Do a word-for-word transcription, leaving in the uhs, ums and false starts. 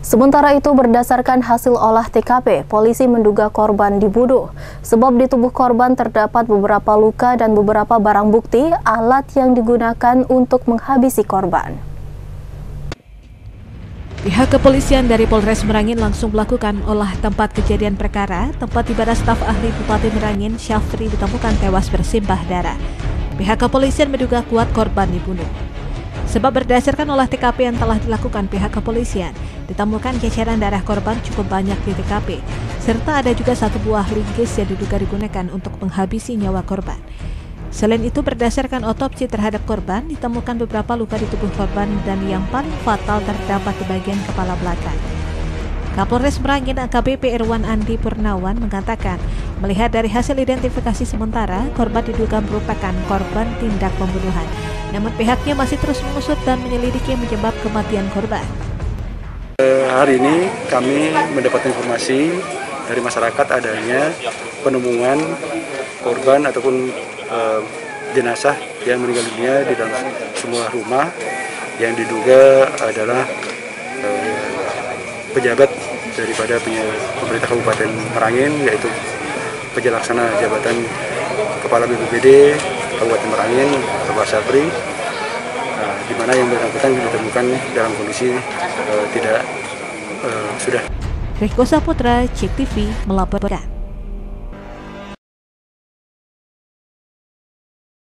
Sementara itu, berdasarkan hasil olah T K P, polisi menduga korban dibunuh. Sebab di tubuh korban terdapat beberapa luka dan beberapa barang bukti alat yang digunakan untuk menghabisi korban. Pihak kepolisian dari Polres Merangin langsung melakukan olah tempat kejadian perkara, tempat di mana staf ahli Bupati Merangin, Syafri, ditemukan tewas bersimbah darah. Pihak kepolisian menduga kuat korban dibunuh. Sebab berdasarkan olah T K P yang telah dilakukan pihak kepolisian, ditemukan ceceran darah korban cukup banyak di T K P, serta ada juga satu buah linggis yang diduga digunakan untuk menghabisi nyawa korban. Selain itu, berdasarkan otopsi terhadap korban, ditemukan beberapa luka di tubuh korban dan yang paling fatal terdapat di bagian kepala belakang. Kapolres Merangin A K B P Irwan Andi Purnawan mengatakan, melihat dari hasil identifikasi sementara, korban diduga merupakan korban tindak pembunuhan. Namun pihaknya masih terus mengusut dan menyelidiki penyebab kematian korban. Hari ini kami mendapat informasi dari masyarakat adanya penemuan korban ataupun e, jenazah yang meninggal dunia di dalam sebuah rumah yang diduga adalah e, pejabat daripada pemerintah Kabupaten Merangin, yaitu penjelaksana jabatan Kepala B P B D Kabupaten Merangin, Bapak Sabri, nah, di mana yang bersangkutan ditemukan dalam kondisi uh, tidak uh, sudah. Riko Saputra, C T V melaporkan.